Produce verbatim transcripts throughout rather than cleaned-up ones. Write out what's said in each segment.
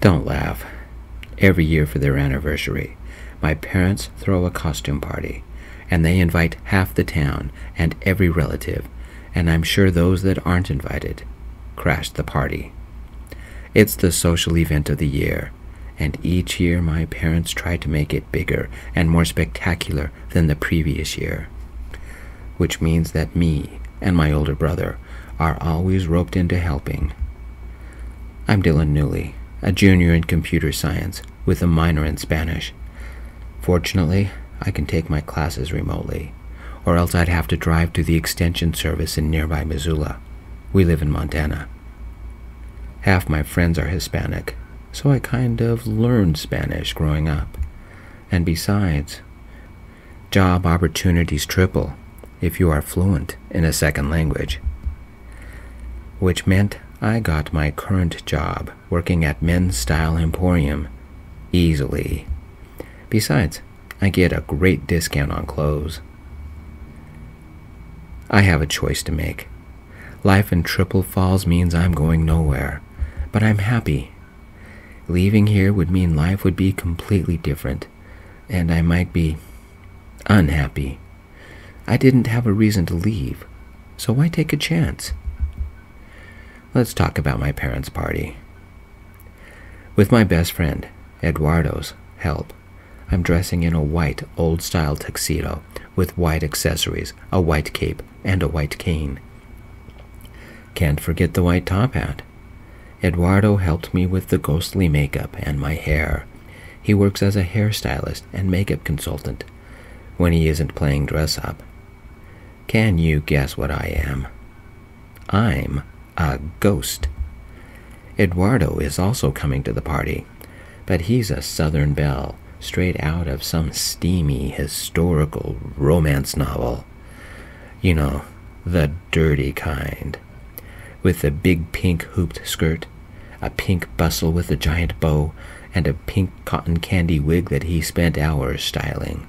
Don't laugh. Every year for their anniversary, my parents throw a costume party, and they invite half the town and every relative, and I'm sure those that aren't invited crash the party. It's the social event of the year, and each year my parents try to make it bigger and more spectacular than the previous year, which means that me and my older brother are always roped into helping. I'm Dylan Newley, a junior in computer science with a minor in Spanish. Fortunately, I can take my classes remotely, or else I'd have to drive to the extension service in nearby Missoula. We live in Montana. Half my friends are Hispanic, so I kind of learned Spanish growing up. And besides, job opportunities triple if you are fluent in a second language. Which meant I got my current job working at Men's Style Emporium easily. Besides, I get a great discount on clothes. I have a choice to make. Life in Triple Falls means I'm going nowhere, but I'm happy. Leaving here would mean life would be completely different, and I might be unhappy. I didn't have a reason to leave, so why take a chance? Let's talk about my parents' party. With my best friend, Eduardo's, help, I'm dressing in a white, old-style tuxedo with white accessories, a white cape, and a white cane. Can't forget the white top hat. Eduardo helped me with the ghostly makeup and my hair. He works as a hairstylist and makeup consultant when he isn't playing dress-up. Can you guess what I am? I'm a ghost. Eduardo is also coming to the party, but he's a Southern belle, straight out of some steamy historical romance novel. You know, the dirty kind. With a big pink hooped skirt, a pink bustle with a giant bow, and a pink cotton candy wig that he spent hours styling.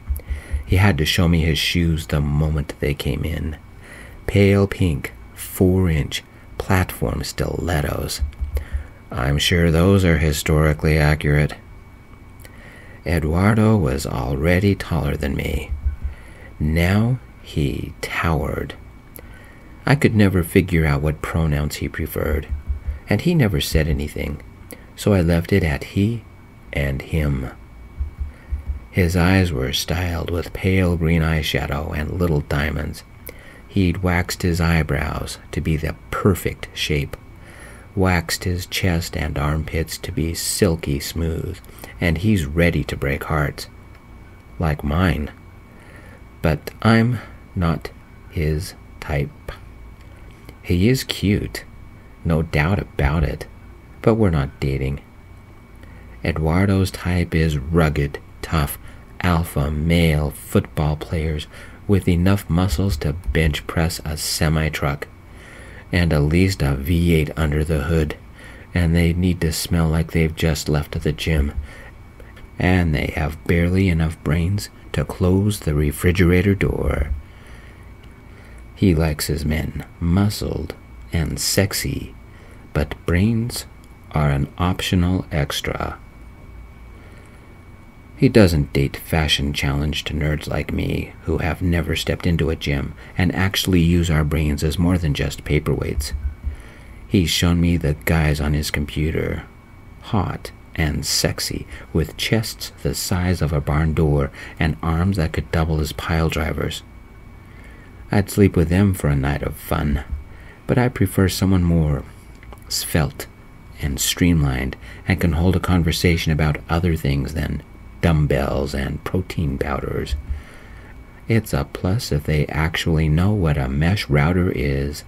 He had to show me his shoes the moment they came in. Pale pink, four-inch, platform stilettos. I'm sure those are historically accurate. Eduardo was already taller than me. Now he towered. I could never figure out what pronouns he preferred, and he never said anything, so I left it at he and him. His eyes were styled with pale green eyeshadow and little diamonds. He'd waxed his eyebrows to be the perfect shape, waxed his chest and armpits to be silky smooth, and he's ready to break hearts, like mine. But I'm not his type. He is cute, no doubt about it, but we're not dating. Eduardo's type is rugged, tough, alpha male football players with enough muscles to bench press a semi-truck, and at least a V eight under the hood, and they need to smell like they've just left the gym, and they have barely enough brains to close the refrigerator door. He likes his men muscled and sexy, but brains are an optional extra. He doesn't date fashion-challenged nerds like me who have never stepped into a gym and actually use our brains as more than just paperweights. He's shown me the guys on his computer, hot and sexy, with chests the size of a barn door and arms that could double as pile drivers. I'd sleep with them for a night of fun, but I prefer someone more svelte and streamlined and can hold a conversation about other things than dumbbells and protein powders. It's a plus if they actually know what a mesh router is.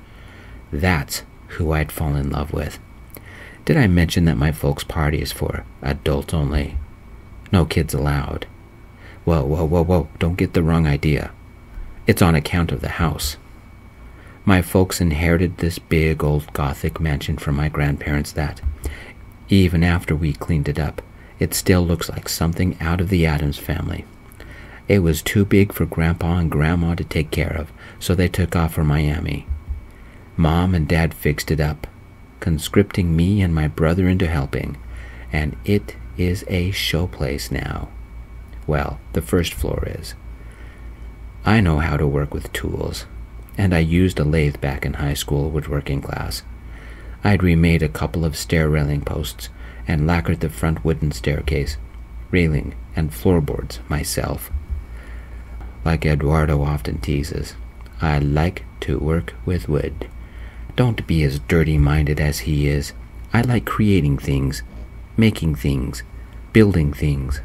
That's who I'd fall in love with. Did I mention that my folks' party is for adults only? No kids allowed. Whoa, whoa, whoa, whoa, don't get the wrong idea. It's on account of the house. My folks inherited this big old Gothic mansion from my grandparents that, even after we cleaned it up, it still looks like something out of the Addams Family. It was too big for Grandpa and Grandma to take care of, so they took off for Miami. Mom and Dad fixed it up, conscripting me and my brother into helping, and it is a showplace now. Well, the first floor is. I know how to work with tools, and I used a lathe back in high school woodworking class. I'd remade a couple of stair railing posts and lacquered the front wooden staircase, railing, and floorboards myself. Like Eduardo often teases, I like to work with wood. Don't be as dirty-minded as he is. I like creating things, making things, building things.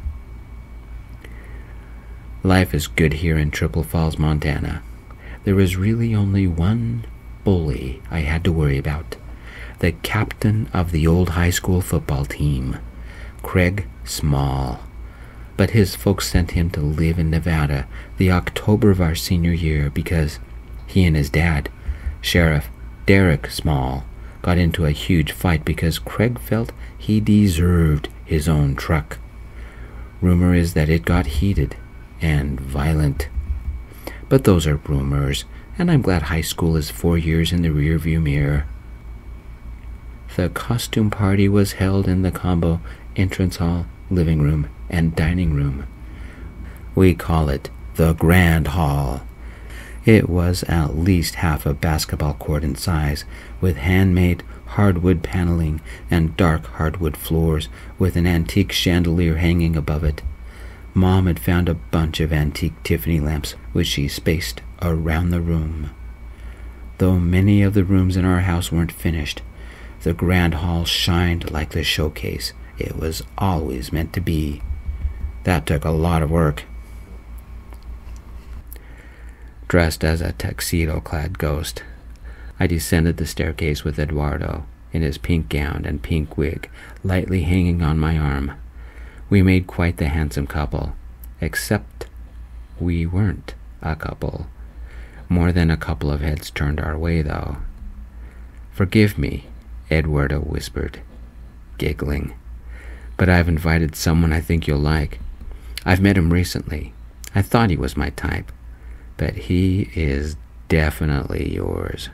Life is good here in Triple Falls, Montana. There is really only one bully I had to worry about. The captain of the old high school football team, Craig Small. But his folks sent him to live in Nevada the October of our senior year because he and his dad, Sheriff Derek Small, got into a huge fight because Craig felt he deserved his own truck. Rumor is that it got heated and violent. But those are rumors, and I'm glad high school is four years in the rearview mirror. The costume party was held in the combo entrance hall, living room, and dining room. We call it the Grand Hall. It was at least half a basketball court in size, with handmade hardwood paneling and dark hardwood floors, with an antique chandelier hanging above it. Mom had found a bunch of antique Tiffany lamps, which she spaced around the room. Though many of the rooms in our house weren't finished, the Grand Hall shined like the showcase it was always meant to be. That took a lot of work. Dressed as a tuxedo-clad ghost, I descended the staircase with Eduardo, in his pink gown and pink wig, lightly hanging on my arm. We made quite the handsome couple, except we weren't a couple. More than a couple of heads turned our way, though. "Forgive me," Eduardo whispered, giggling, "but I've invited someone I think you'll like. I've met him recently. I thought he was my type, but he is definitely yours.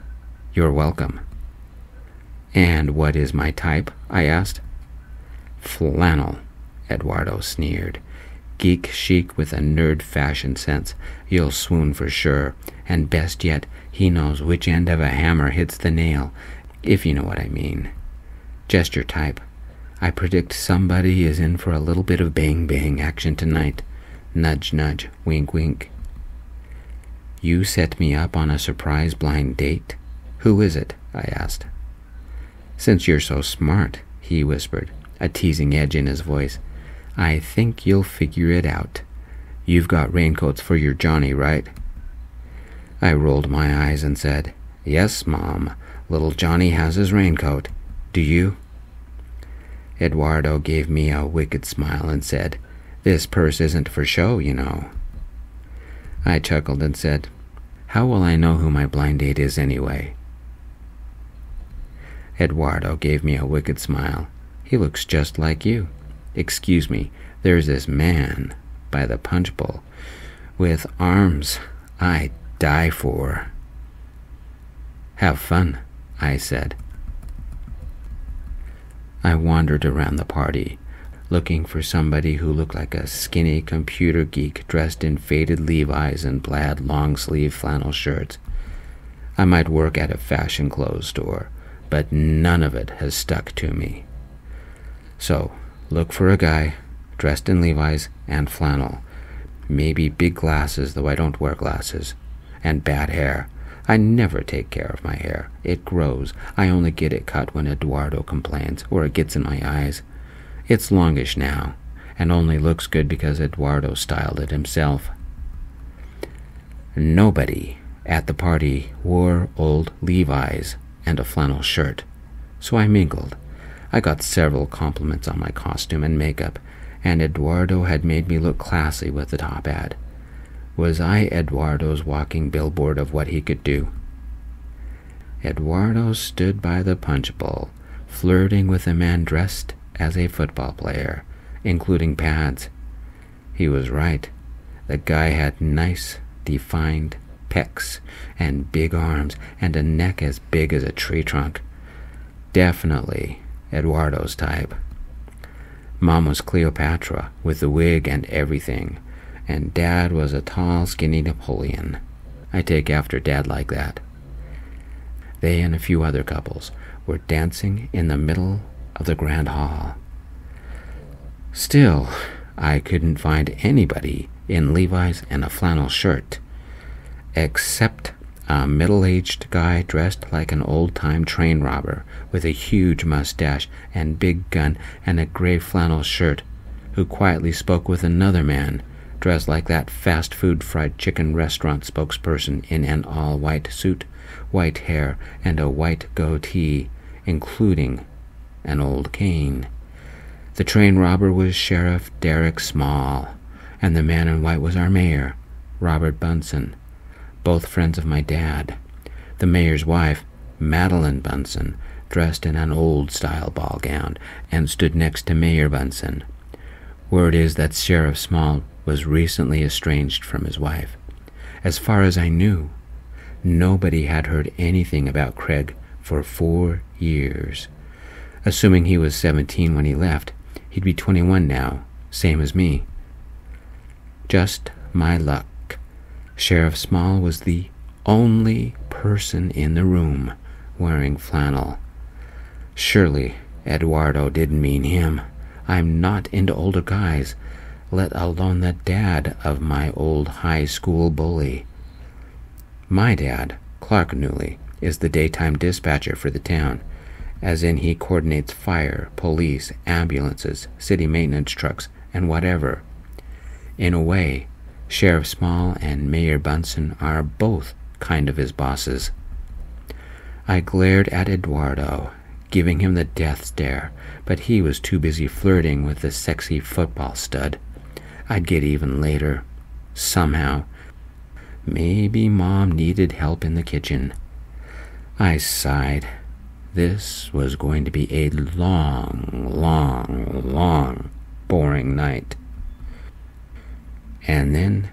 You're welcome." "And what is my type?" I asked. "Flannel," Eduardo sneered. "Geek chic with a nerd fashion sense. You'll swoon for sure, and best yet, he knows which end of a hammer hits the nail, if you know what I mean. Just your type. I predict somebody is in for a little bit of bang-bang action tonight. Nudge, nudge, wink, wink." "You set me up on a surprise blind date? Who is it?" I asked. "Since you're so smart," he whispered, a teasing edge in his voice, "I think you'll figure it out. You've got raincoats for your Johnny, right?" I rolled my eyes and said, "Yes, Mom. Little Johnny has his raincoat. Do you?" Eduardo gave me a wicked smile and said, "This purse isn't for show, you know." I chuckled and said, "How will I know who my blind date is anyway?" Eduardo gave me a wicked smile. "He looks just like you. Excuse me, there's this man by the punch bowl with arms I die for." "Have fun," I said. I wandered around the party, looking for somebody who looked like a skinny computer geek dressed in faded Levi's and plaid long-sleeve flannel shirts. I might work at a fashion clothes store, but none of it has stuck to me. So, look for a guy dressed in Levi's and flannel, maybe big glasses, though I don't wear glasses, and bad hair. I never take care of my hair. It grows. I only get it cut when Eduardo complains, or it gets in my eyes. It's longish now, and only looks good because Eduardo styled it himself. Nobody at the party wore old Levi's and a flannel shirt, so I mingled. I got several compliments on my costume and makeup, and Eduardo had made me look classy with the top ad. Was I Eduardo's walking billboard of what he could do? Eduardo stood by the punch bowl, flirting with a man dressed as a football player, including pads. He was right. The guy had nice, defined pecs and big arms and a neck as big as a tree trunk. Definitely Eduardo's type. Mom was Cleopatra, with the wig and everything, and Dad was a tall, skinny Napoleon. I take after Dad like that. They and a few other couples were dancing in the middle of the grand hall. Still, I couldn't find anybody in Levi's and a flannel shirt, except a middle-aged guy dressed like an old-time train robber with a huge mustache and big gun and a gray flannel shirt, who quietly spoke with another man dressed like that fast food fried chicken restaurant spokesperson in an all-white suit, white hair, and a white goatee, including an old cane. The train robber was Sheriff Derek Small, and the man in white was our mayor, Robert Bunsen, both friends of my dad. The mayor's wife, Madeline Bunsen, dressed in an old-style ball gown and stood next to Mayor Bunsen. Word is that Sheriff Small was recently estranged from his wife. As far as I knew, nobody had heard anything about Craig for four years. Assuming he was seventeen when he left, he'd be twenty-one now, same as me. Just my luck. Sheriff Small was the only person in the room wearing flannel. Surely Eduardo didn't mean him. I'm not into older guys, let alone the dad of my old high school bully. My dad, Clark Newley, is the daytime dispatcher for the town, as in he coordinates fire, police, ambulances, city maintenance trucks, and whatever. In a way, Sheriff Small and Mayor Bunsen are both kind of his bosses. I glared at Eduardo, giving him the death stare, but he was too busy flirting with the sexy football stud. I'd get even later, somehow. Maybe Mom needed help in the kitchen. I sighed. This was going to be a long, long, long, boring night. And then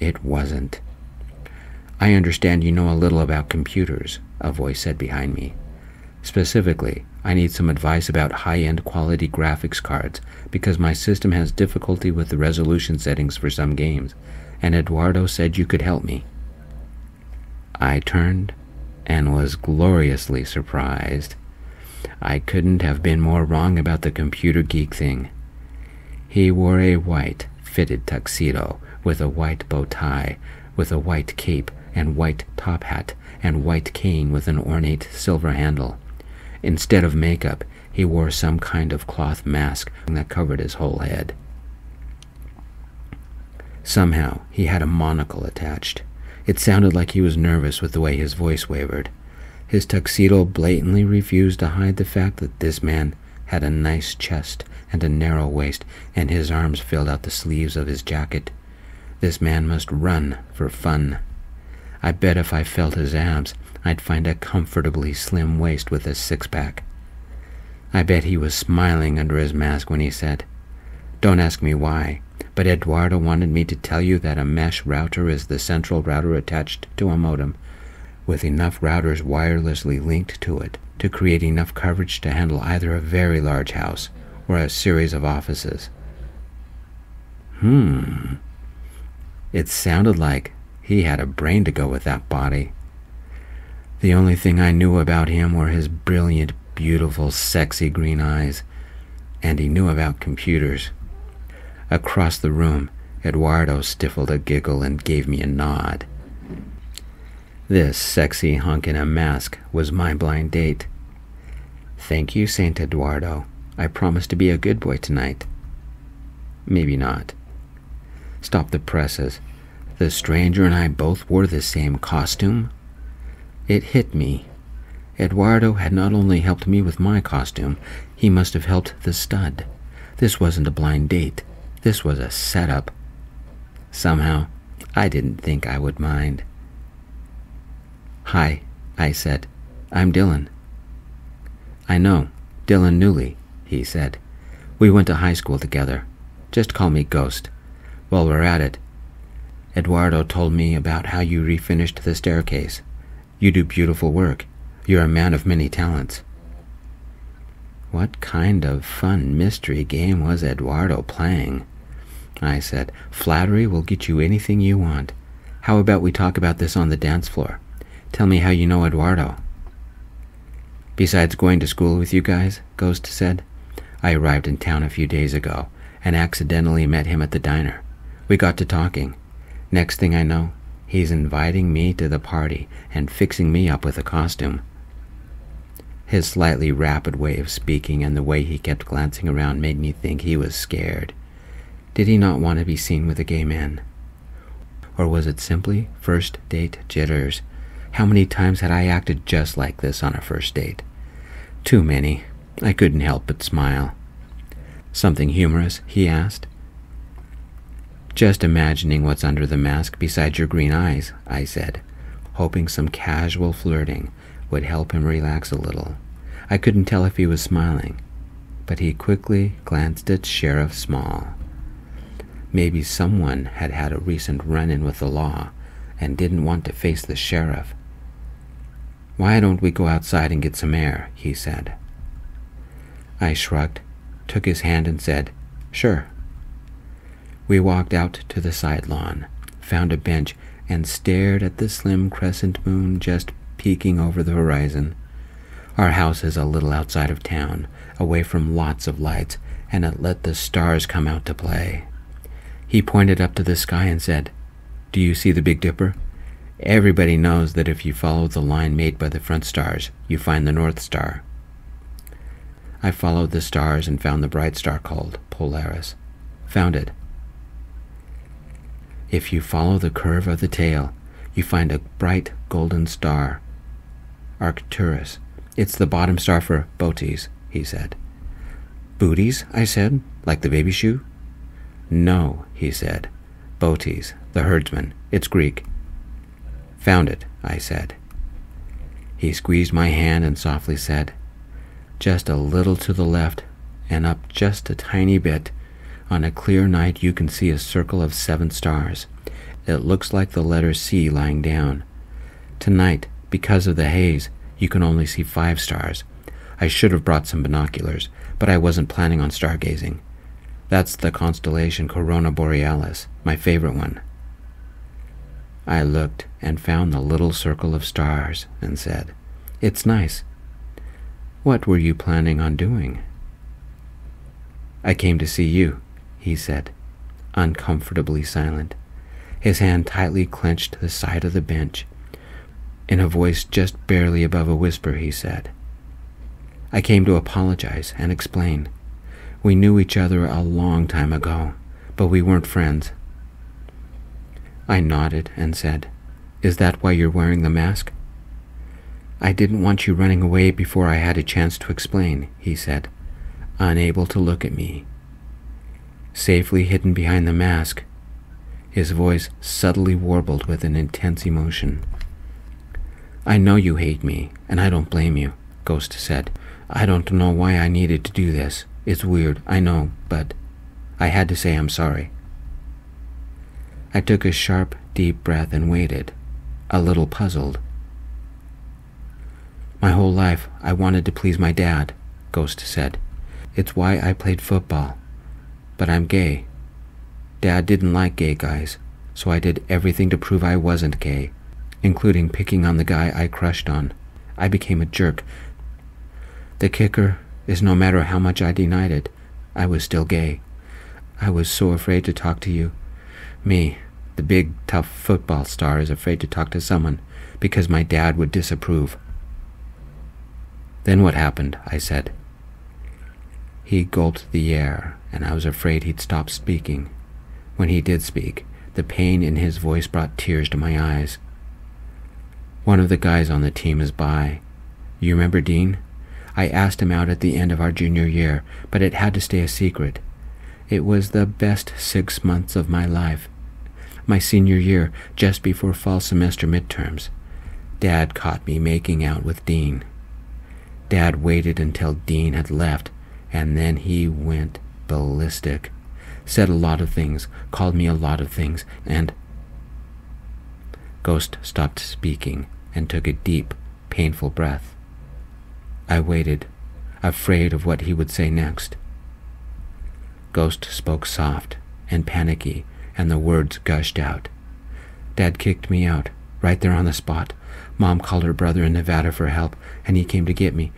it wasn't. I understand you know a little about computers, a voice said behind me. Specifically, I need some advice about high-end quality graphics cards because my system has difficulty with the resolution settings for some games, and Eduardo said you could help me. I turned and was gloriously surprised. I couldn't have been more wrong about the computer geek thing. He wore a white fitted tuxedo with a white bow tie, with a white cape and white top hat and white cane with an ornate silver handle. Instead of makeup, he wore some kind of cloth mask that covered his whole head. Somehow, he had a monocle attached. It sounded like he was nervous with the way his voice wavered. His tuxedo blatantly refused to hide the fact that this man had a nice chest and a narrow waist, and his arms filled out the sleeves of his jacket. This man must run for fun. I bet if I felt his abs, I'd find a comfortably slim waist with a six-pack. I bet he was smiling under his mask when he said, "Don't ask me why, but Eduardo wanted me to tell you that a mesh router is the central router attached to a modem, with enough routers wirelessly linked to it to create enough coverage to handle either a very large house or a series of offices." Hmm. It sounded like he had a brain to go with that body. The only thing I knew about him were his brilliant, beautiful, sexy green eyes, and he knew about computers. Across the room, Eduardo stifled a giggle and gave me a nod. This sexy hunk in a mask was my blind date. Thank you, Saint Eduardo. I promise to be a good boy tonight. Maybe not. Stop the presses. The stranger and I both wore the same costume. It hit me. Eduardo had not only helped me with my costume, he must have helped the stud. This wasn't a blind date. This was a setup. Somehow, I didn't think I would mind. "Hi," I said. "I'm Dylan." "I know, Dylan Newley," he said. "We went to high school together. Just call me Ghost. While we're at it, Eduardo told me about how you refinished the staircase. You do beautiful work. You're a man of many talents." What kind of fun mystery game was Eduardo playing? I said, "Flattery will get you anything you want. How about we talk about this on the dance floor? Tell me how you know Eduardo." "Besides going to school with you guys," Ghost said, "I arrived in town a few days ago and accidentally met him at the diner. We got to talking. Next thing I know, he's inviting me to the party and fixing me up with a costume." His slightly rapid way of speaking and the way he kept glancing around made me think he was scared. Did he not want to be seen with a gay man? Or was it simply first date jitters? How many times had I acted just like this on a first date? Too many. I couldn't help but smile. "Something humorous?" he asked. "Just imagining what's under the mask beside your green eyes," I said, hoping some casual flirting would help him relax a little. I couldn't tell if he was smiling, but he quickly glanced at Sheriff Small. Maybe someone had had a recent run-in with the law and didn't want to face the sheriff. "Why don't we go outside and get some air?" he said. I shrugged, took his hand and said, "Sure." We walked out to the side lawn, found a bench, and stared at the slim crescent moon just peeking over the horizon. Our house is a little outside of town, away from lots of lights, and it let the stars come out to play. He pointed up to the sky and said, "Do you see the Big Dipper? Everybody knows that if you follow the line made by the front stars, you find the North Star." I followed the stars and found the bright star called Polaris. Found it. "If you follow the curve of the tail, you find a bright golden star, Arcturus. It's the bottom star for Boötes," he said. "Booties?" I said, "like the baby shoe?" "No," he said. "Boötes, the herdsman. It's Greek." "Found it," I said. He squeezed my hand and softly said, "Just a little to the left and up just a tiny bit. On a clear night you can see a circle of seven stars. It looks like the letter C lying down. Tonight, because of the haze, you can only see five stars. I should have brought some binoculars, but I wasn't planning on stargazing. That's the constellation Corona Borealis, my favorite one." I looked and found the little circle of stars and said, "It's nice. What were you planning on doing?" "I came to see you," he said, uncomfortably silent. His hand tightly clenched the side of the bench. In a voice just barely above a whisper, he said, "I came to apologize and explain. We knew each other a long time ago, but we weren't friends." I nodded and said, "Is that why you're wearing the mask?" "I didn't want you running away before I had a chance to explain," he said, unable to look at me. Safely hidden behind the mask, his voice subtly warbled with an intense emotion. "I know you hate me, and I don't blame you," Ghost said. "I don't know why I needed to do this. It's weird, I know, but I had to say I'm sorry." I took a sharp, deep breath and waited, a little puzzled. "My whole life, I wanted to please my dad," Ghost said. "It's why I played football. But I'm gay. Dad didn't like gay guys, so I did everything to prove I wasn't gay, including picking on the guy I crushed on. I became a jerk. The kicker is no matter how much I denied it, I was still gay. I was so afraid to talk to you. Me, the big, tough football star, is afraid to talk to someone because my dad would disapprove." "Then what happened?" I said. He gulped the air, and I was afraid he'd stop speaking. When he did speak, the pain in his voice brought tears to my eyes. "One of the guys on the team is bi. You remember Dean? I asked him out at the end of our junior year, but it had to stay a secret. It was the best six months of my life. My senior year, just before fall semester midterms, Dad caught me making out with Dean. Dad waited until Dean had left, and then he went ballistic. Said a lot of things, called me a lot of things, and—" Ghost stopped speaking and took a deep, painful breath. I waited. afraid of what he would say next. Ghost spoke soft and panicky, and the words gushed out. Dad kicked me out, right there on the spot. Mom called her brother in Nevada for help, and he came to get me.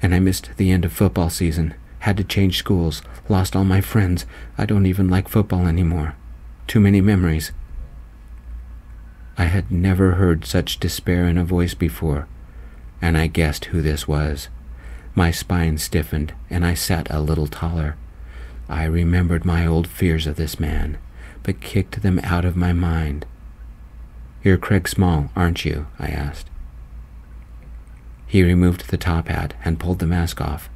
And I missed the end of football season, had to change schools, lost all my friends. I don't even like football anymore. Too many memories. I had never heard such despair in a voice before, and I guessed who this was. My spine stiffened, and I sat a little taller. I remembered my old fears of this man, but kicked them out of my mind. "You're Craig Small, aren't you?" I asked. He removed the top hat and pulled the mask off.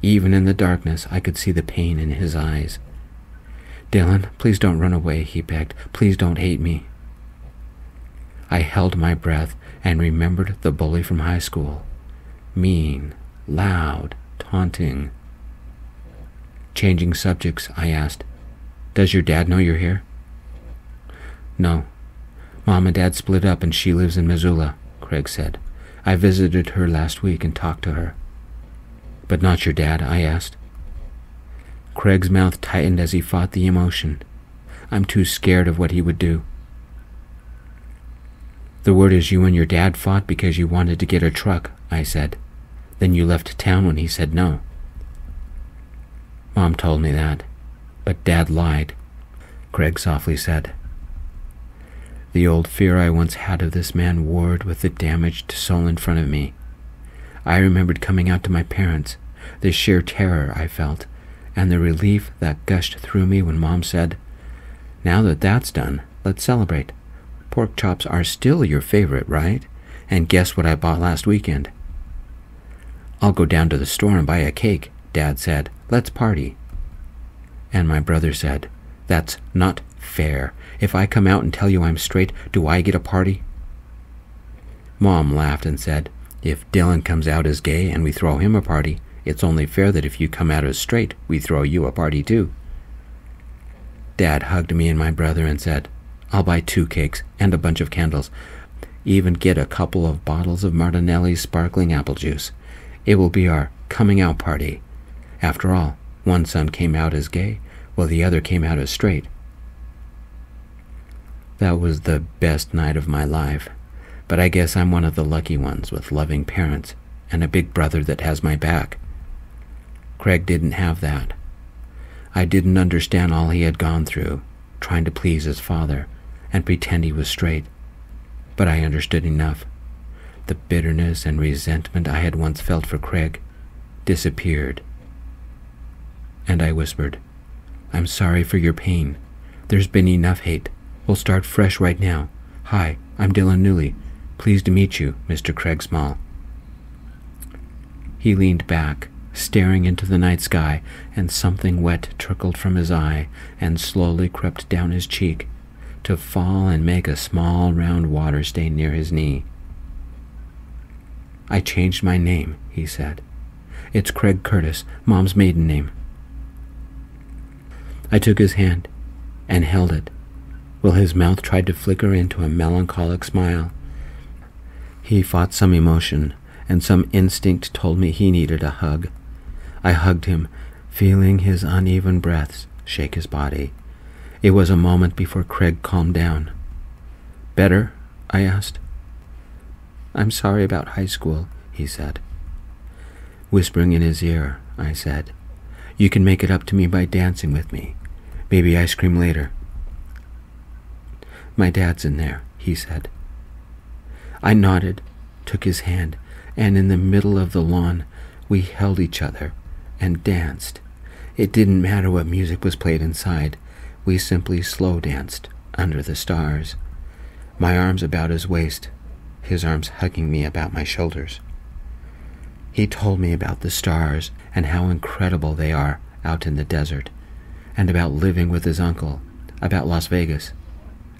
Even in the darkness, I could see the pain in his eyes. "Dylan, please don't run away," he begged. "Please don't hate me." I held my breath and remembered the bully from high school. Mean, loud, taunting. Changing subjects, I asked, "Does your dad know you're here?" "No. Mom and Dad split up and she lives in Missoula," Craig said. "I visited her last week and talked to her." "But not your dad?" I asked. Craig's mouth tightened as he fought the emotion. "I'm too scared of what he would do." "The word is you and your dad fought because you wanted to get a truck," I said. "Then you left town when he said no." "Mom told me that, but Dad lied," Craig softly said. The old fear I once had of this man warred with the damaged soul in front of me. I remembered coming out to my parents, the sheer terror I felt, and the relief that gushed through me when Mom said, "Now that that's done, let's celebrate. Pork chops are still your favorite, right? And guess what I bought last weekend?" "I'll go down to the store and buy a cake," Dad said. "Let's party." And my brother said, "That's not fair. If I come out and tell you I'm straight, do I get a party?" Mom laughed and said, "If Dylan comes out as gay and we throw him a party, it's only fair that if you come out as straight, we throw you a party too." Dad hugged me and my brother and said, "I'll buy two cakes and a bunch of candles. Even get a couple of bottles of Martinelli's sparkling apple juice. It will be our coming out party. After all, one son came out as gay, while the other came out as straight." That was the best night of my life, but I guess I'm one of the lucky ones with loving parents and a big brother that has my back. Craig didn't have that. I didn't understand all he had gone through, trying to please his father and pretend he was straight, but I understood enough. The bitterness and resentment I had once felt for Craig disappeared, and I whispered, "I'm sorry for your pain. There's been enough hate. We'll start fresh right now. Hi, I'm Dylan Newley. Pleased to meet you, Mister Craig Small." He leaned back, staring into the night sky, and something wet trickled from his eye and slowly crept down his cheek to fall and make a small round water stain near his knee. "I changed my name," he said. "It's Craig Curtis, Mom's maiden name." I took his hand and held it, while his mouth tried to flicker into a melancholic smile. He fought some emotion, and some instinct told me he needed a hug. I hugged him, feeling his uneven breaths shake his body. It was a moment before Craig calmed down. "Better?" I asked. "I'm sorry about high school," he said. Whispering in his ear, I said, "You can make it up to me by dancing with me. Maybe ice cream later." "My dad's in there," he said. I nodded, took his hand, and in the middle of the lawn, we held each other and danced. It didn't matter what music was played inside. We simply slow danced under the stars, my arms about his waist, his arms hugging me about my shoulders. He told me about the stars and how incredible they are out in the desert, and about living with his uncle, about Las Vegas,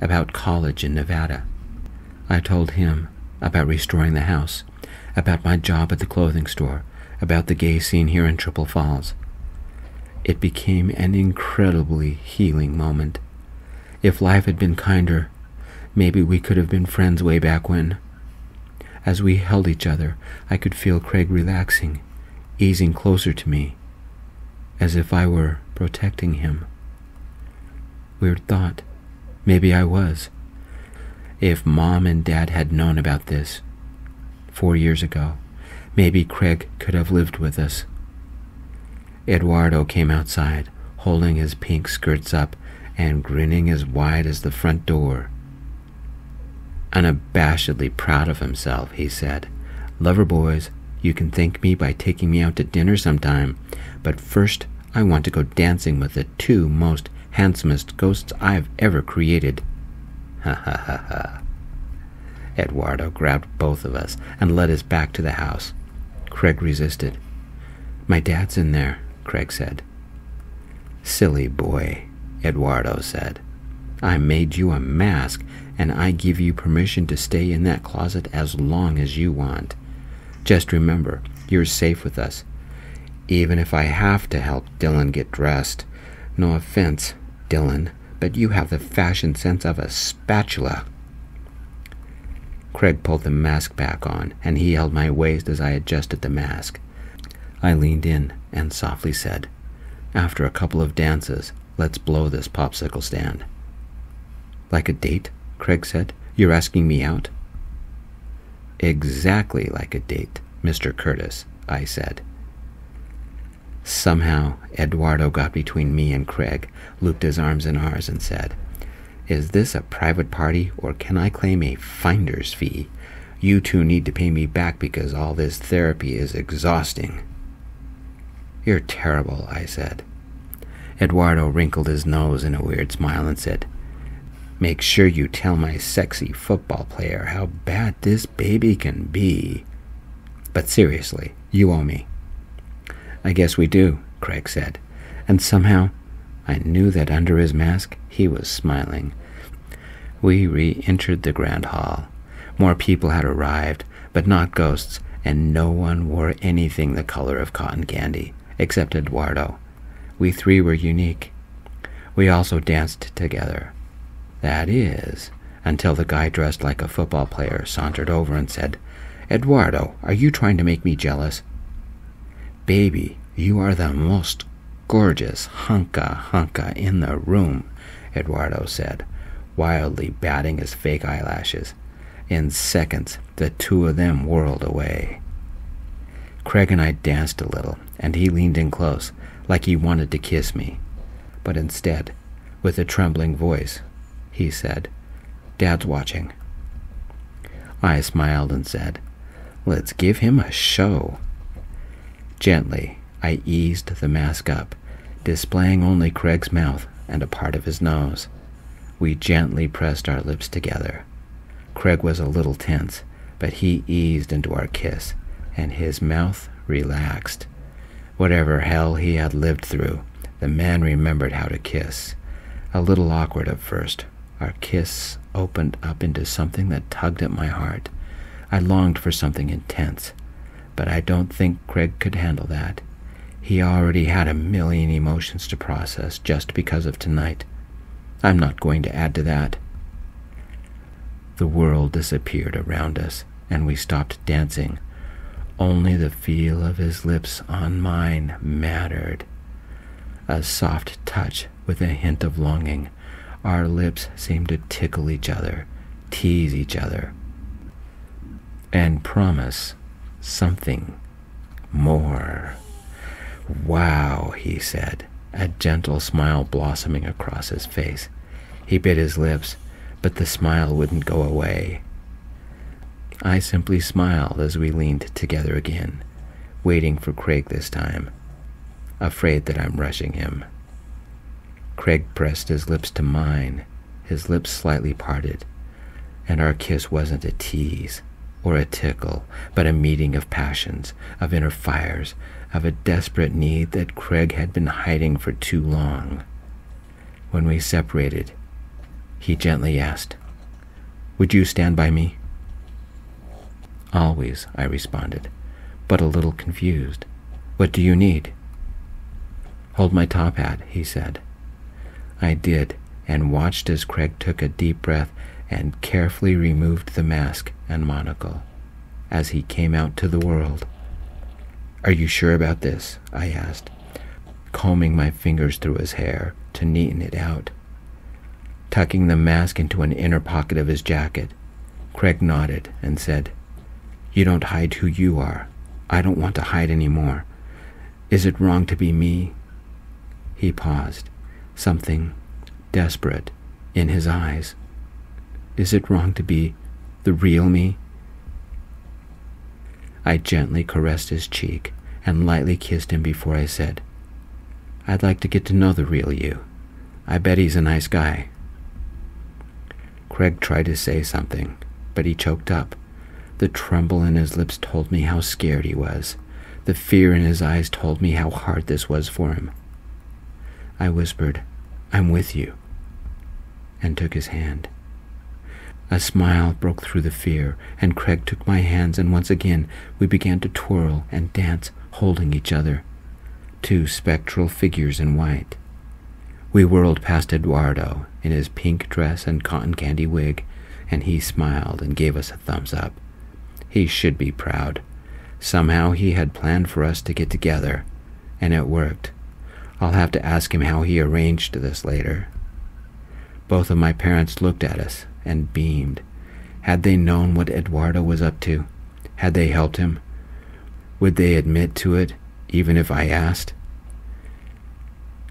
about college in Nevada. I told him about restoring the house, about my job at the clothing store, about the gay scene here in Triple Falls. It became an incredibly healing moment. If life had been kinder, maybe we could have been friends way back when. As we held each other, I could feel Craig relaxing, easing closer to me, as if I were protecting him. Weird thought. Maybe I was. If Mom and Dad had known about this four years ago, maybe Craig could have lived with us. Eduardo came outside, holding his pink skirts up and grinning as wide as the front door. Unabashedly proud of himself, he said, "Lover boys, you can thank me by taking me out to dinner sometime, but first I want to go dancing with the two most handsomest ghosts I've ever created." Ha ha ha ha. Eduardo grabbed both of us and led us back to the house. Craig resisted. "My dad's in there," Craig said. "Silly boy," Eduardo said. "I made you a mask, and I give you permission to stay in that closet as long as you want. Just remember, you're safe with us, even if I have to help Dylan get dressed. No offense, Dylan, but you have the fashion sense of a spatula." Craig pulled the mask back on, and he held my waist as I adjusted the mask. I leaned in and softly said, "After a couple of dances, let's blow this popsicle stand." "Like a date?" Craig said. "You're asking me out?" "Exactly like a date, Mister Curtis," I said. Somehow, Eduardo got between me and Craig, looped his arms in ours, and said, "Is this a private party, or can I claim a finder's fee? You two need to pay me back because all this therapy is exhausting." "You're terrible," I said. Eduardo wrinkled his nose in a weird smile and said, "Make sure you tell my sexy football player how bad this baby can be. But seriously, you owe me." "I guess we do," Craig said, and somehow I knew that under his mask he was smiling. We re-entered the grand hall. More people had arrived, but not ghosts, and no one wore anything the color of cotton candy, except Eduardo. We three were unique. We also danced together. That is, until the guy dressed like a football player sauntered over and said, "Eduardo, are you trying to make me jealous?" "Baby, you are the most gorgeous hunka hunka in the room," Eduardo said, wildly batting his fake eyelashes. In seconds, the two of them whirled away. Craig and I danced a little, and he leaned in close, like he wanted to kiss me. But instead, with a trembling voice, he said, "Dad's watching." I smiled and said, "Let's give him a show." Gently, I eased the mask up, displaying only Craig's mouth and a part of his nose. We gently pressed our lips together. Craig was a little tense, but he eased into our kiss, and his mouth relaxed. Whatever hell he had lived through, the man remembered how to kiss. A little awkward at first, our kiss opened up into something that tugged at my heart. I longed for something intense, but I don't think Craig could handle that. He already had a million emotions to process just because of tonight. I'm not going to add to that. The world disappeared around us, and we stopped dancing. Only the feel of his lips on mine mattered. A soft touch with a hint of longing. Our lips seemed to tickle each other, tease each other, and promise something more. "Wow," he said, a gentle smile blossoming across his face. He bit his lips, but the smile wouldn't go away. I simply smiled as we leaned together again, waiting for Craig this time, afraid that I'm rushing him. Craig pressed his lips to mine, his lips slightly parted, and our kiss wasn't a tease or a tickle, but a meeting of passions, of inner fires, of a desperate need that Craig had been hiding for too long. When we separated, he gently asked, "Would you stand by me?" "Always," I responded, but a little confused. "What do you need?" "Hold my top hat," he said. I did, and watched as Craig took a deep breath and carefully removed the mask and monocle as he came out to the world. "Are you sure about this?" I asked, combing my fingers through his hair to neaten it out. Tucking the mask into an inner pocket of his jacket, Craig nodded and said, "You don't hide who you are. I don't want to hide anymore. Is it wrong to be me?" He paused, something desperate in his eyes. "Is it wrong to be the real me?" I gently caressed his cheek and lightly kissed him before I said, "I'd like to get to know the real you. I bet he's a nice guy." Craig tried to say something, but he choked up. The tremble in his lips told me how scared he was. The fear in his eyes told me how hard this was for him. I whispered, "I'm with you," and took his hand. A smile broke through the fear, and Craig took my hands, and once again we began to twirl and dance, holding each other, two spectral figures in white. We whirled past Eduardo in his pink dress and cotton candy wig, and he smiled and gave us a thumbs up. He should be proud. Somehow he had planned for us to get together, and it worked. I'll have to ask him how he arranged this later. Both of my parents looked at us and beamed. Had they known what Eduardo was up to? Had they helped him? Would they admit to it, even if I asked?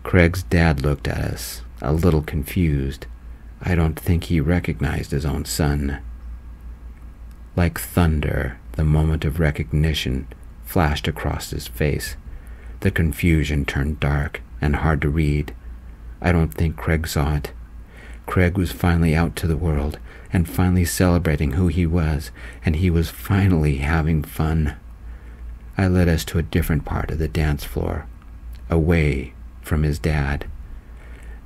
Craig's dad looked at us, a little confused. I don't think he recognized his own son. Like thunder, the moment of recognition flashed across his face. The confusion turned dark and hard to read. I don't think Craig saw it. Craig was finally out to the world, and finally celebrating who he was, and he was finally having fun. I led us to a different part of the dance floor, away from his dad.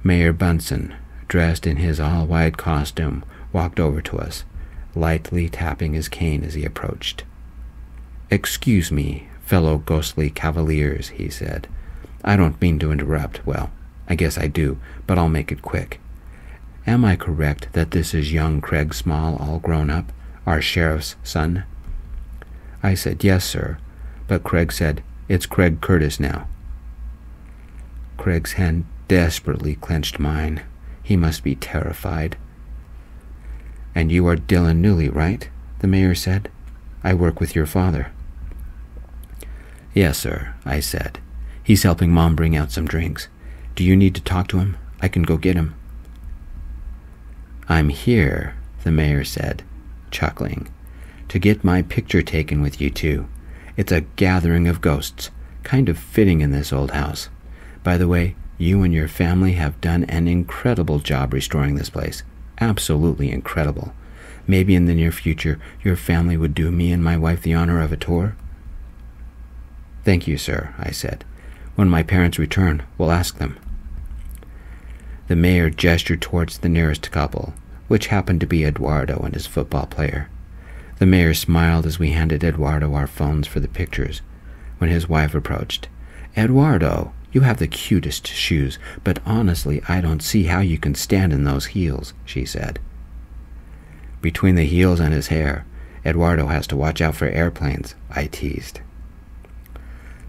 Mayor Bunsen, dressed in his all-white costume, walked over to us, lightly tapping his cane as he approached. "Excuse me, fellow ghostly cavaliers," he said. "I don't mean to interrupt. Well, I guess I do, but I'll make it quick. Am I correct that this is young Craig Small, all grown up, our sheriff's son?" I said, "Yes, sir," but Craig said, "It's Craig Curtis now." Craig's hand desperately clenched mine. He must be terrified. "And you are Dylan Newley, right?" the mayor said. "I work with your father." "Yes, sir," I said. "He's helping Mom bring out some drinks. Do you need to talk to him? I can go get him." "I'm here," the mayor said, chuckling, "to get my picture taken with you two. It's a gathering of ghosts, kind of fitting in this old house. By the way, you and your family have done an incredible job restoring this place. Absolutely incredible. Maybe in the near future your family would do me and my wife the honor of a tour." "Thank you, sir," I said. "When my parents return, we'll ask them." The mayor gestured towards the nearest couple, which happened to be Eduardo and his football player. The mayor smiled as we handed Eduardo our phones for the pictures, when his wife approached. "Eduardo, you have the cutest shoes, but honestly, I don't see how you can stand in those heels," she said. "Between the heels and his hair, Eduardo has to watch out for airplanes," I teased.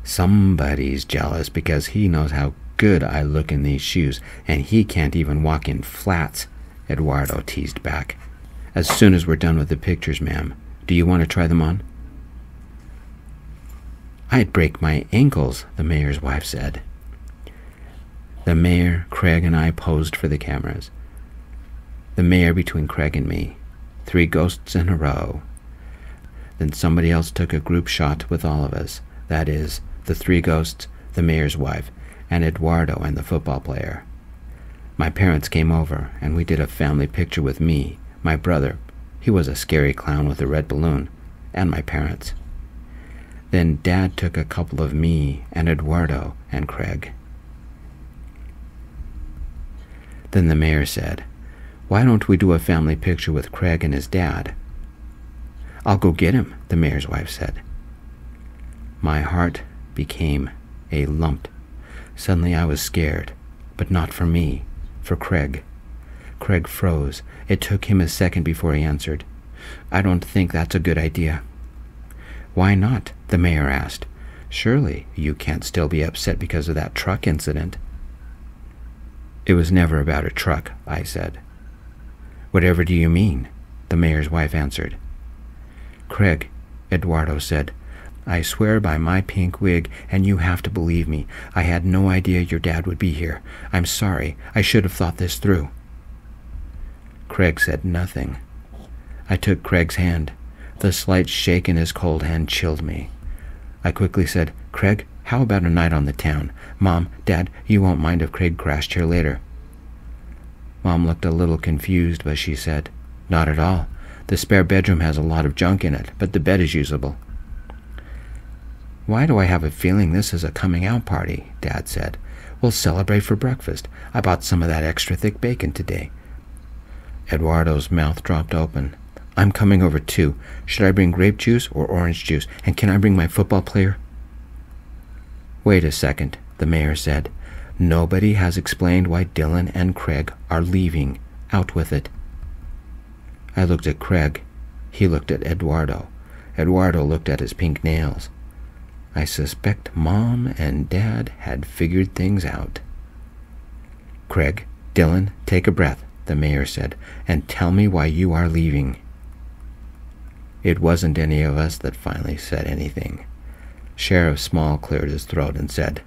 "Somebody's jealous because he knows how good I look in these shoes, and he can't even walk in flats," Eduardo teased back. "As soon as we're done with the pictures, ma'am, do you want to try them on?" "I'd break my ankles," the mayor's wife said. The mayor, Craig, and I posed for the cameras. The mayor between Craig and me. Three ghosts in a row. Then somebody else took a group shot with all of us. That is, the three ghosts, the mayor's wife, and Eduardo and the football player. My parents came over, and we did a family picture with me, my brother, he was a scary clown with a red balloon, and my parents. Then Dad took a couple of me and Eduardo and Craig. Then the mayor said, "Why don't we do a family picture with Craig and his dad?" "I'll go get him," the mayor's wife said. My heart became a lump. Suddenly I was scared, but not for me, for Craig. Craig froze. It took him a second before he answered. "I don't think that's a good idea." "Why not?" the mayor asked. Surely you can't still be upset because of that truck incident. It was never about a truck, I said. Whatever do you mean? The mayor's wife answered. Craig, Eduardo said, I swear by my pink wig, and you have to believe me. I had no idea your dad would be here. I'm sorry. I should have thought this through. Craig said nothing. I took Craig's hand. The slight shake in his cold hand chilled me. I quickly said, Craig, how about a night on the town? Mom, Dad, you won't mind if Craig crashed here later. Mom looked a little confused, but she said, Not at all. The spare bedroom has a lot of junk in it, but the bed is usable. Why do I have a feeling this is a coming-out party? Dad said. We'll celebrate for breakfast. I bought some of that extra-thick bacon today. Eduardo's mouth dropped open. I'm coming over too. Should I bring grape juice or orange juice? And can I bring my football player? Wait a second, the mayor said. Nobody has explained why Dylan and Craig are leaving. Out with it. I looked at Craig. He looked at Eduardo. Eduardo looked at his pink nails. I suspect Mom and Dad had figured things out. Craig, Dylan, take a breath, the mayor said, and tell me why you are leaving. It wasn't any of us that finally said anything. Sheriff Small cleared his throat and said,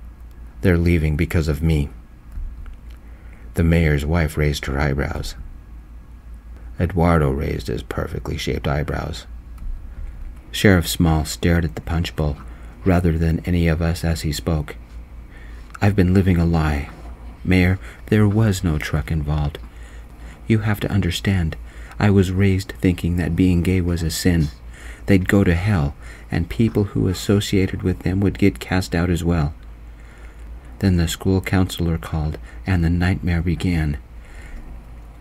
They're leaving because of me. The mayor's wife raised her eyebrows. Eduardo raised his perfectly shaped eyebrows. Sheriff Small stared at the punch bowl rather than any of us as he spoke. I've been living a lie. Mayor, there was no truck involved. You have to understand, I was raised thinking that being gay was a sin. They'd go to hell, and people who associated with them would get cast out as well. Then the school counselor called, and the nightmare began.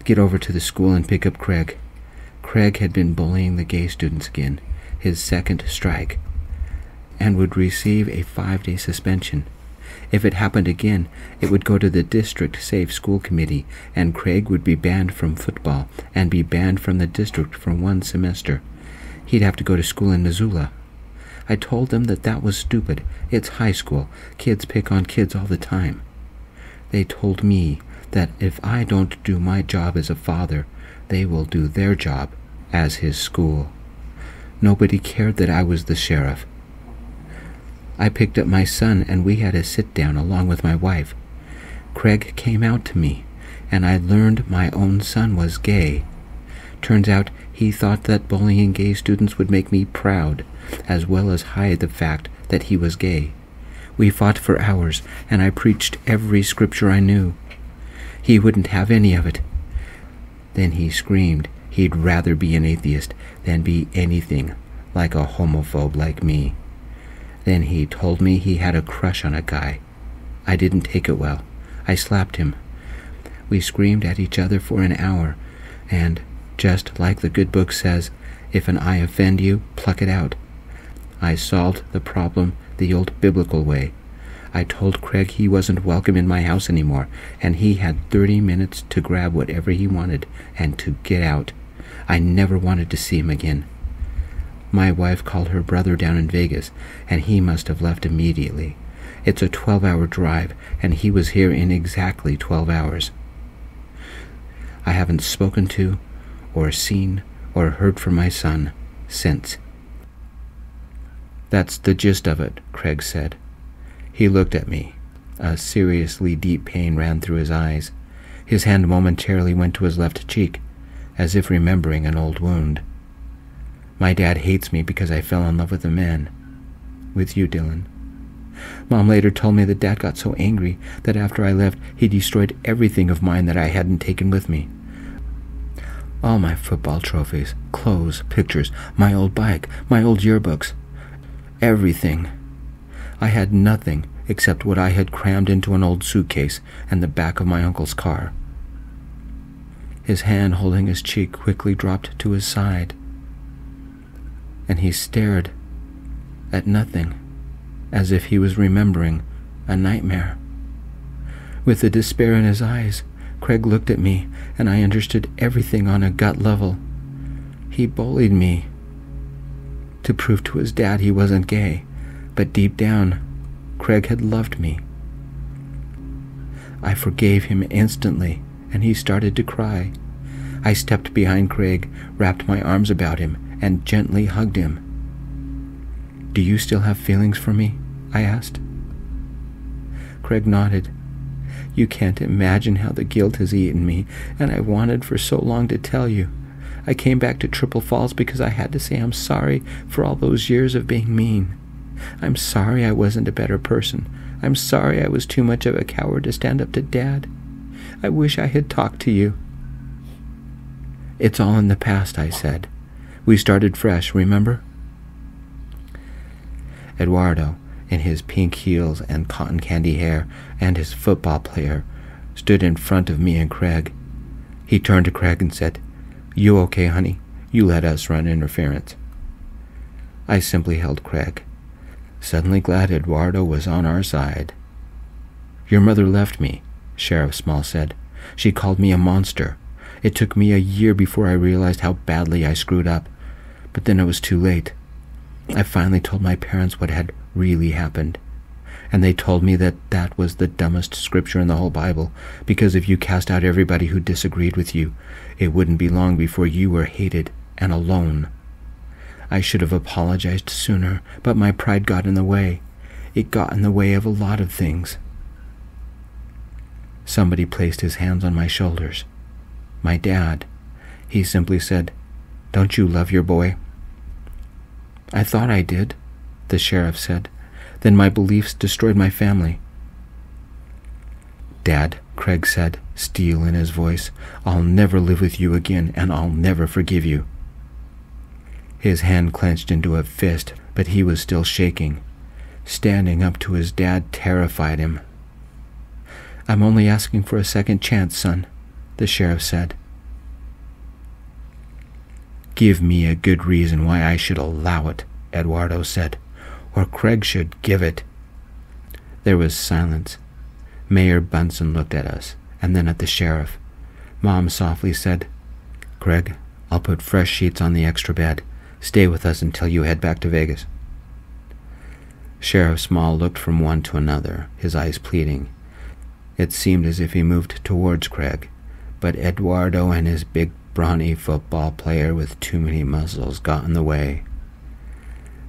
Get over to the school and pick up Craig. Craig had been bullying the gay students again, his second strike, and would receive a five-day suspension. If it happened again, it would go to the District Safe School Committee, and Craig would be banned from football and be banned from the district for one semester. He'd have to go to school in Missoula. I told them that that was stupid. It's high school. Kids pick on kids all the time. They told me that if I don't do my job as a father, they will do their job as his school. Nobody cared that I was the sheriff. I picked up my son, and we had a sit-down along with my wife. Craig came out to me, and I learned my own son was gay. Turns out he thought that bullying gay students would make me proud, as well as hide the fact that he was gay. We fought for hours, and I preached every scripture I knew. He wouldn't have any of it. Then he screamed he'd rather be an atheist than be anything like a homophobe like me. Then he told me he had a crush on a guy. I didn't take it well. I slapped him. We screamed at each other for an hour, and, just like the good book says, if an eye offend you, pluck it out. I solved the problem the old biblical way. I told Craig he wasn't welcome in my house anymore, and he had thirty minutes to grab whatever he wanted and to get out. I never wanted to see him again. My wife called her brother down in Vegas, and he must have left immediately. It's a twelve-hour drive, and he was here in exactly twelve hours. I haven't spoken to, or seen, or heard from my son since. That's the gist of it, Craig said. He looked at me. A seriously deep pain ran through his eyes. His hand momentarily went to his left cheek, as if remembering an old wound. My dad hates me because I fell in love with a man. With you, Dylan. Mom later told me that Dad got so angry that after I left, he destroyed everything of mine that I hadn't taken with me. All my football trophies, clothes, pictures, my old bike, my old yearbooks. Everything. I had nothing except what I had crammed into an old suitcase and the back of my uncle's car. His hand holding his cheek quickly dropped to his side. And he stared at nothing, as if he was remembering a nightmare. With the despair in his eyes, Craig looked at me, and I understood everything on a gut level. He bullied me to prove to his dad he wasn't gay, But deep down, Craig had loved me. I forgave him instantly, and he started to cry. I stepped behind Craig, wrapped my arms about him, and gently hugged him. "Do you still have feelings for me?" I asked. Craig nodded. "You can't imagine how the guilt has eaten me, and I wanted for so long to tell you. I came back to Triple Falls because I had to say I'm sorry for all those years of being mean. I'm sorry I wasn't a better person. I'm sorry I was too much of a coward to stand up to Dad. I wish I had talked to you." "It's all in the past," I said. "We started fresh, remember?" Eduardo, in his pink heels and cotton candy hair, and his football player, stood in front of me and Craig. He turned to Craig and said, "You okay, honey? You let us run interference." I simply held Craig, suddenly glad Eduardo was on our side. "Your mother left me," Sheriff Small said. "She called me a monster. It took me a year before I realized how badly I screwed up, but then it was too late. I finally told my parents what had really happened, and they told me that that was the dumbest scripture in the whole Bible, because if you cast out everybody who disagreed with you, it wouldn't be long before you were hated and alone. I should have apologized sooner, but my pride got in the way. It got in the way of a lot of things." Somebody placed his hands on my shoulders. My dad. He simply said, "Don't you love your boy?" "I thought I did," the sheriff said. "Then my beliefs destroyed my family." "Dad," Craig said, steel in his voice, "I'll never live with you again, and I'll never forgive you." His hand clenched into a fist, but he was still shaking. Standing up to his dad terrified him. "I'm only asking for a second chance, son," the sheriff said. "Give me a good reason why I should allow it," Eduardo said, "or Craig should give it." There was silence. Mayor Bunsen looked at us, and then at the sheriff. Mom softly said, "Craig, I'll put fresh sheets on the extra bed. Stay with us until you head back to Vegas." Sheriff Small looked from one to another, his eyes pleading. It seemed as if he moved towards Craig, but Eduardo and his big brawny football player with too many muscles got in the way.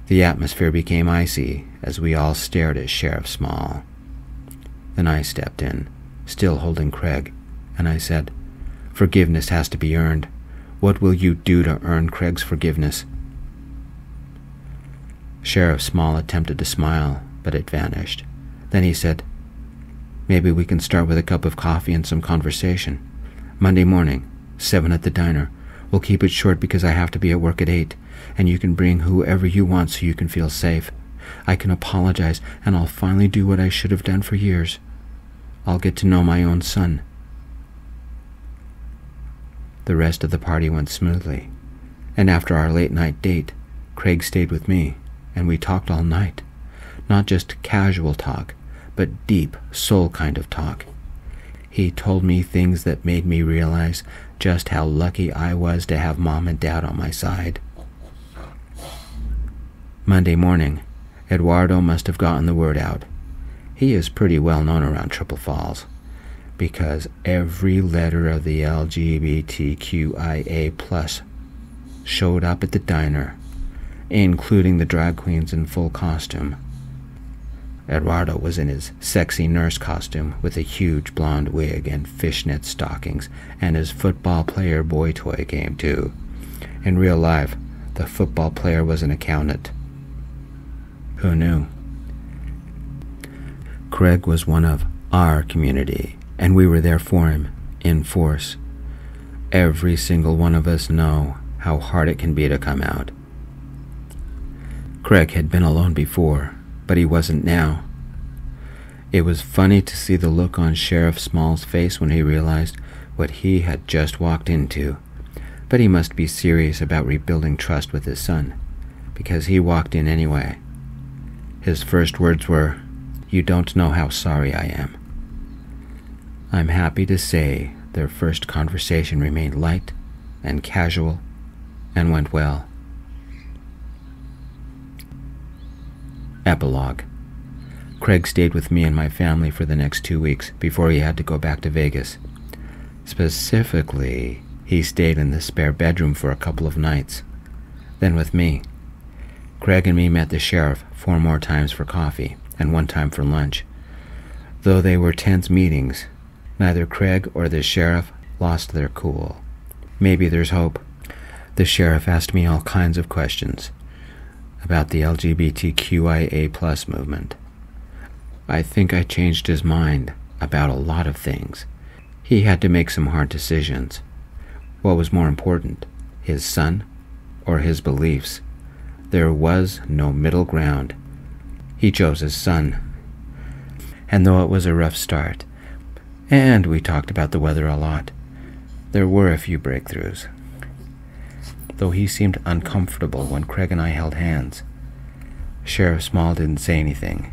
The atmosphere became icy as we all stared at Sheriff Small. Then I stepped in, still holding Craig, and I said, "Forgiveness has to be earned. What will you do to earn Craig's forgiveness?" Sheriff Small attempted to smile, but it vanished. Then he said, "Maybe we can start with a cup of coffee and some conversation. Monday morning, seven at the diner. We'll keep it short because I have to be at work at eight, and you can bring whoever you want so you can feel safe. I can apologize, and I'll finally do what I should have done for years. I'll get to know my own son." The rest of the party went smoothly, and after our late-night date, Craig stayed with me, and we talked all night. Not just casual talk, but deep, soul kind of talk. He told me things that made me realize just how lucky I was to have Mom and Dad on my side. Monday morning, Eduardo must have gotten the word out. He is pretty well known around Triple Falls, because every letter of the L G B T Q I A plus showed up at the diner, including the drag queens in full costume. Eduardo was in his sexy nurse costume with a huge blonde wig and fishnet stockings, and his football player boy toy came too. In real life, the football player was an accountant. Who knew? Craig was one of our community, and we were there for him, in force. Every single one of us know how hard it can be to come out. Craig had been alone before, but he wasn't now. It was funny to see the look on Sheriff Small's face when he realized what he had just walked into, but he must be serious about rebuilding trust with his son, because he walked in anyway. His first words were, "You don't know how sorry I am." I'm happy to say their first conversation remained light and casual and went well. Epilogue. Craig stayed with me and my family for the next two weeks before he had to go back to Vegas. Specifically, he stayed in the spare bedroom for a couple of nights, then with me. Craig and me met the sheriff four more times for coffee and one time for lunch. Though they were tense meetings, neither Craig or the sheriff lost their cool. Maybe there's hope. The sheriff asked me all kinds of questions about the L G B T Q I A plus movement. I think I changed his mind about a lot of things. He had to make some hard decisions. What was more important, his son or his beliefs? There was no middle ground. He chose his son. And though it was a rough start, and we talked about the weather a lot, there were a few breakthroughs. Though he seemed uncomfortable when Craig and I held hands. Sheriff Small didn't say anything.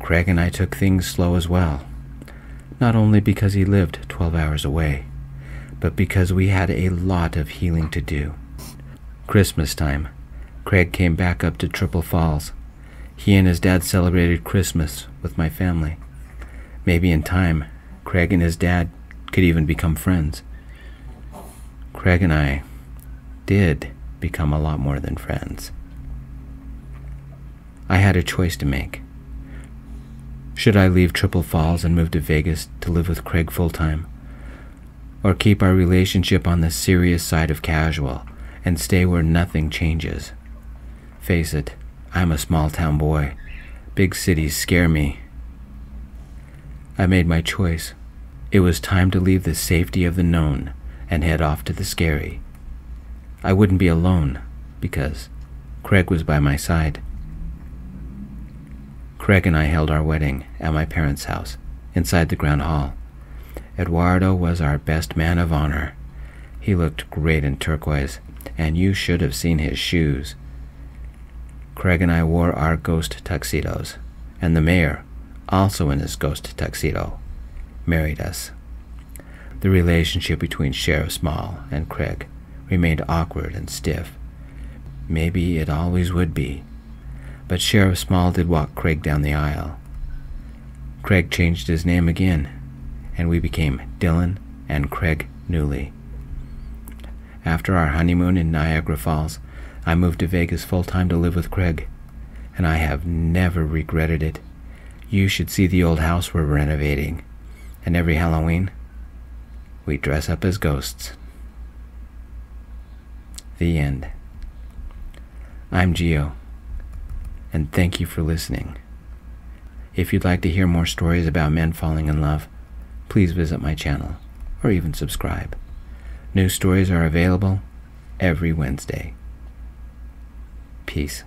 Craig and I took things slow as well, not only because he lived twelve hours away, but because we had a lot of healing to do. Christmas time, Craig came back up to Triple Falls. He and his dad celebrated Christmas with my family. Maybe in time, Craig and his dad could even become friends. Craig and I did become a lot more than friends. I had a choice to make. Should I leave Triple Falls and move to Vegas to live with Craig full-time? Or keep our relationship on the serious side of casual and stay where nothing changes? Face it, I'm a small-town boy. Big cities scare me. I made my choice. It was time to leave the safety of the known and head off to the scary. I wouldn't be alone, because Craig was by my side. Craig and I held our wedding at my parents' house, inside the ground hall. Eduardo was our best man of honor. He looked great in turquoise, and you should have seen his shoes. Craig and I wore our ghost tuxedos, and the mayor, also in his ghost tuxedo, married us. The relationship between Sheriff Small and Craig remained awkward and stiff. Maybe it always would be. But Sheriff Small did walk Craig down the aisle. Craig changed his name again, and we became Dylan and Craig Newley. After our honeymoon in Niagara Falls, I moved to Vegas full-time to live with Craig, and I have never regretted it. You should see the old house we're renovating, and every Halloween, we dress up as ghosts. The end. I'm Gio, and thank you for listening. If you'd like to hear more stories about men falling in love, please visit my channel, or even subscribe. New stories are available every Wednesday. Peace.